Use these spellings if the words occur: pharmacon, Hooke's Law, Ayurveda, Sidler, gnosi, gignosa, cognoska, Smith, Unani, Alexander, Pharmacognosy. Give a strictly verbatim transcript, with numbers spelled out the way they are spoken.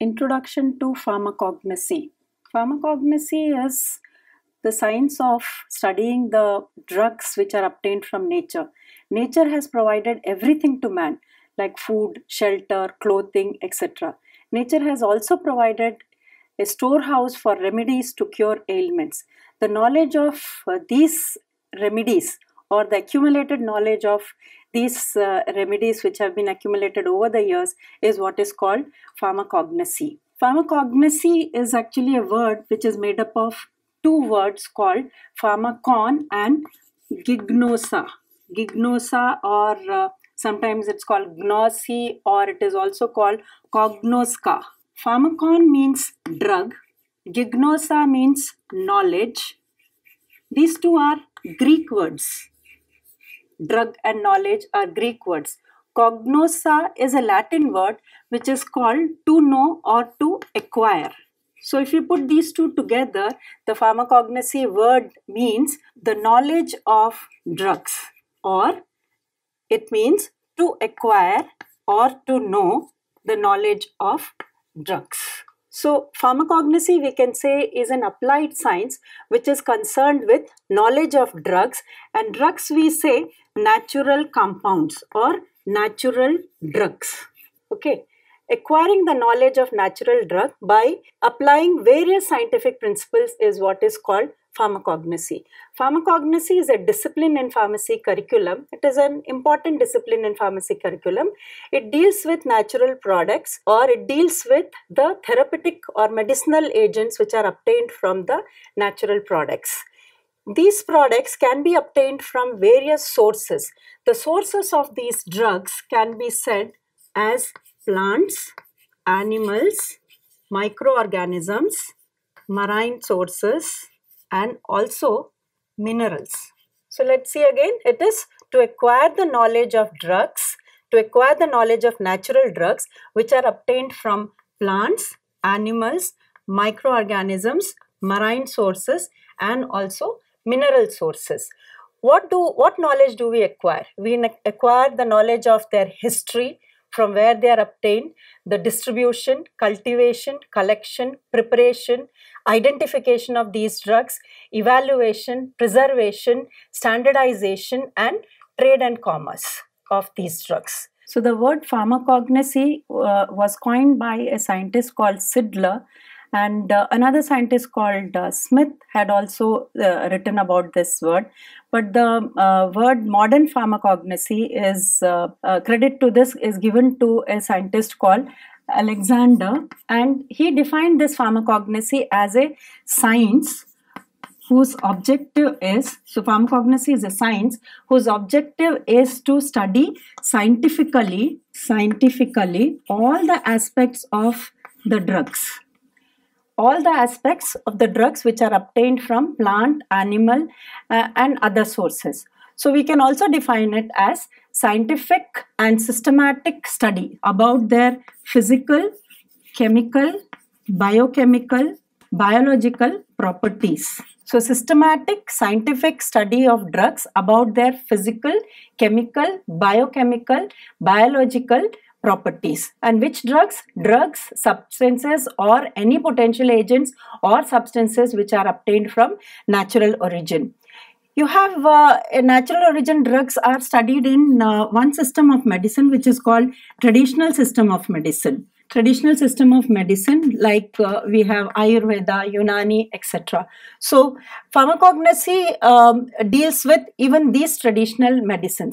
Introduction to Pharmacognosy. Pharmacognosy is the science of studying the drugs which are obtained from nature. Nature has provided everything to man, like food, shelter, clothing, et cetera. Nature has also provided a storehouse for remedies to cure ailments. The knowledge of uh, these remedies, or the accumulated knowledge of these uh, remedies which have been accumulated over the years, is what is called pharmacognosy. Pharmacognosy is actually a word which is made up of two words called pharmacon and gignosa. Gignosa, or uh, sometimes it's called gnosi, or it is also called cognoska. Pharmacon means drug. Gignosa means knowledge. These two are Greek words. Drug and knowledge are Greek words. Cognosa is a Latin word which is called to know or to acquire. So if you put these two together, the pharmacognosy word means the knowledge of drugs, or it means to acquire or to know the knowledge of drugs. So pharmacognosy, we can say, is an applied science which is concerned with knowledge of drugs, and drugs we say natural compounds or natural drugs. Okay. Acquiring the knowledge of natural drug by applying various scientific principles is what is called pharmacognosy. Pharmacognosy is a discipline in pharmacy curriculum. It is an important discipline in pharmacy curriculum. It deals with natural products, or it deals with the therapeutic or medicinal agents which are obtained from the natural products. These products can be obtained from various sources. The sources of these drugs can be said as plants, animals, microorganisms, marine sources, and also minerals. So let's see again, it is to acquire the knowledge of drugs, to acquire the knowledge of natural drugs which are obtained from plants, animals, microorganisms, marine sources, and also mineral sources. What do, what knowledge do we acquire? We acquire the knowledge of their history, from where they are obtained, the distribution, cultivation, collection, preparation, identification of these drugs, evaluation, preservation, standardization, and trade and commerce of these drugs. So the word pharmacognosy uh, was coined by a scientist called Sidler, and uh, another scientist called uh, Smith had also uh, written about this word. But the uh, word modern pharmacognosy is, uh, uh, credit to this is given to a scientist called Alexander, and he defined this pharmacognosy as a science whose objective is, so pharmacognosy is a science whose objective is to study scientifically, scientifically all the aspects of the drugs. All the aspects of the drugs which are obtained from plant, animal, uh, and other sources. So we can also define it as scientific and systematic study about their physical, chemical, biochemical, biological properties. So systematic scientific study of drugs about their physical, chemical, biochemical, biological properties. And which drugs? Drugs, substances, or any potential agents or substances which are obtained from natural origin. You have uh, natural origin drugs are studied in uh, one system of medicine which is called traditional system of medicine. Traditional system of medicine, like uh, we have Ayurveda, Unani, et cetera. So pharmacognosy um, deals with even these traditional medicines.